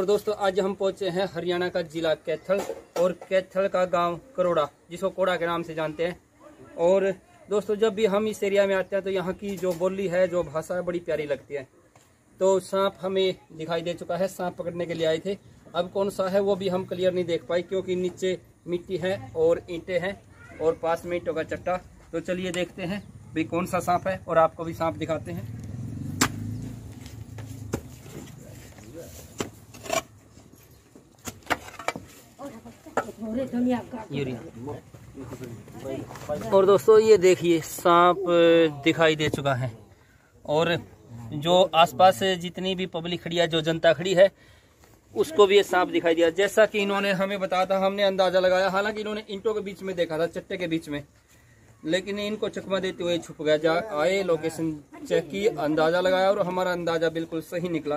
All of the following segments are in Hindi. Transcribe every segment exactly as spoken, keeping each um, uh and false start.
और दोस्तों आज हम पहुंचे हैं हरियाणा का जिला कैथल और कैथल का गांव करोड़ा, जिसको कोड़ा के नाम से जानते हैं। और दोस्तों जब भी हम इस एरिया में आते हैं तो यहाँ की जो बोली है, जो भाषा है, बड़ी प्यारी लगती है। तो सांप हमें दिखाई दे चुका है, सांप पकड़ने के लिए आए थे। अब कौन सा है वो भी हम क्लियर नहीं देख पाए क्योंकि नीचे मिट्टी है और ईंटें हैं और पास में ईंटों का चट्टा। तो चलिए देखते हैं भाई कौन सा सांप है और आपको भी सांप दिखाते हैं। और दोस्तों ये देखिए सांप दिखाई दे चुका है। और जो आसपास जितनी भी पब्लिक खड़ी है, जो जनता खड़ी है, उसको भी ये सांप दिखाई दिया। जैसा कि इन्होंने हमें बताया था, हमने अंदाजा लगाया। हालांकि इन्होंने ईंटों के बीच में देखा था, चट्टे के बीच में, लेकिन इनको चकमा देते हुए छुप गया। जा आए, लोकेशन चेक की, अंदाजा लगाया और हमारा अंदाजा बिल्कुल सही निकला।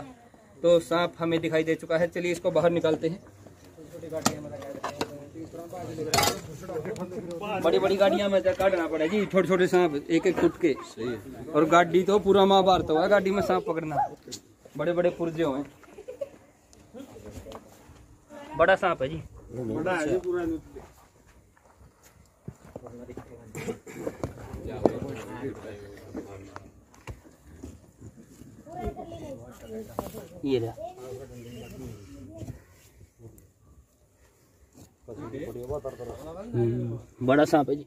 तो सांप हमें दिखाई दे चुका है, चलिए इसको बाहर निकालते हैं। बड़ी बड़ी गाड़ियां में काटना पड़े जी, छोटे छोटे सांप एक एक फुट के। और गाड़ी तो पूरा महाभारत हुआ, गाड़ी में सांप पकड़ना, बड़े बड़े पुर्जे हुए। बड़ा सांप है जी, बड़ा है जी पूरा। ये रहा। बड़ा सांप है जी।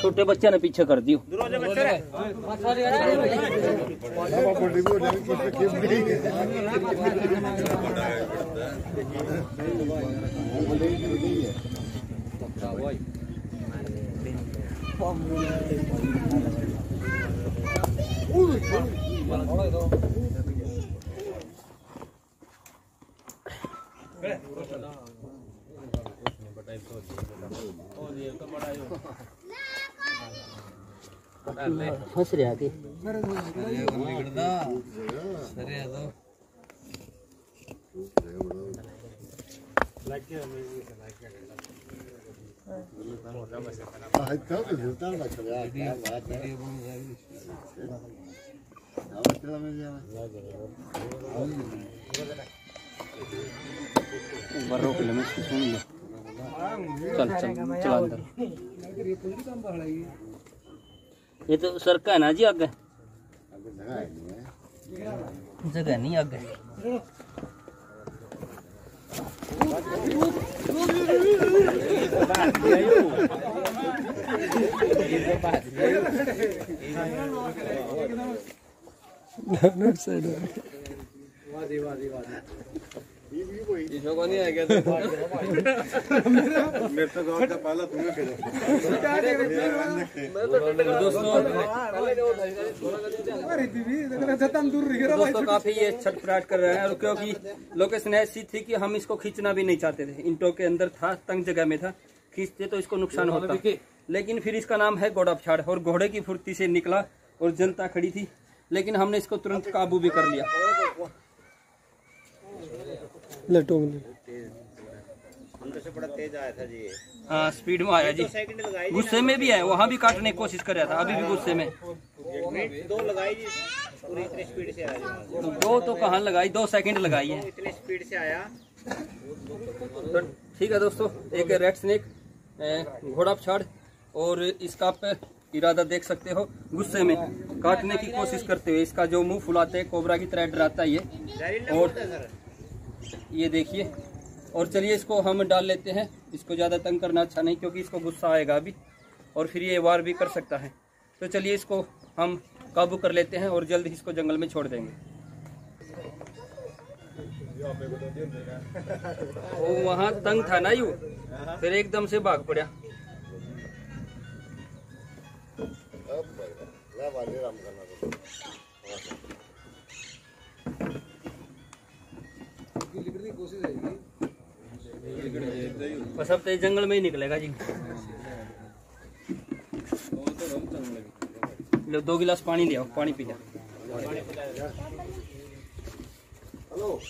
छोटे बच्चे ने पीछे कर दियो। फंस रहा थी। चल चल चला अंदर। ये तो सरका है ना जी, आगे जगह नहीं, आगे काफी ये छटपराट कर रहे हैं। और क्योंकि लोकेशन ऐसी थी कि हम इसको खींचना भी नहीं चाहते थे, ईंटों के अंदर था, तंग जगह में था, खींचते तो इसको नुकसान होता। लेकिन फिर इसका नाम है घोड़ा पछाड़ और घोड़े की फुर्ती से निकला और जनता खड़ी थी, लेकिन हमने इसको तुरंत काबू भी कर लिया। से बड़ा तेज आया था जी, हाँ स्पीड में आया जी, गुस्से में भी आया, वहाँ भी काटने की कोशिश कर रहा था, अभी भी गुस्से में। दो लगाई जी, पूरी इतने स्पीड से आया। दो तो कहाँ लगाई, दो सेकंड लगाई है, इतने स्पीड से आया। तो ठीक है दोस्तों, एक रेड स्नेक, घोड़ा पछाड़, और इसका आप इरादा देख सकते हो, गुस्से में काटने की कोशिश करते हुए। इसका जो मुंह फुलाते हैं, कोबरा की तरह डराता है ये। और ये देखिए, और चलिए इसको हम डाल लेते हैं। इसको ज़्यादा तंग करना अच्छा नहीं क्योंकि इसको गुस्सा आएगा अभी, और फिर ये वार भी कर सकता है। तो चलिए इसको हम काबू कर लेते हैं और जल्द ही इसको जंगल में छोड़ देंगे। वो वहाँ तंग था ना यू, फिर एकदम से भाग पड़ा। बस अब तो जंगल में ही निकलेगा जी। लो दो गिलास पानी ले आओ, पानी पी जाओ। हेलो।